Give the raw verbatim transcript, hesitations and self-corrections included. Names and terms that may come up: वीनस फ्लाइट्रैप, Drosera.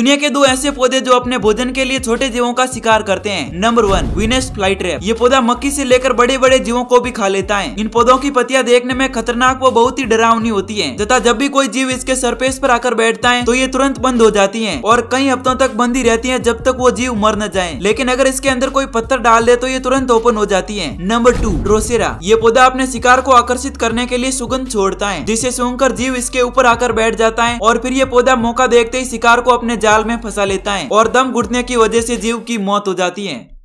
दुनिया के दो ऐसे पौधे जो अपने भोजन के लिए छोटे जीवों का शिकार करते हैं। Number one, वीनस फ्लाइट्रैप। ये पौधा मक्खी से लेकर बड़े बड़े जीवों को भी खा लेता है। इन पौधों की पत्तियां देखने में खतरनाक व बहुत ही डरावनी होती है, तथा जब भी कोई जीव इसके सरफेस पर आकर बैठता है तो ये तुरंत बंद हो जाती है और कई हफ्तों तक बंदी रहती है जब तक वो जीव मर न जाए। लेकिन अगर इसके अंदर कोई पत्थर डाल दे तो ये तुरंत ओपन हो जाती है। Number two, Drosera. ये पौधा अपने शिकार को आकर्षित करने के लिए सुगंध छोड़ता है, जिसे सूंघकर जीव इसके ऊपर आकर बैठ जाता है और फिर ये पौधा मौका देखते ही शिकार को अपने जाल में फंसा लेता है और दम घुटने की वजह से जीव की मौत हो जाती है।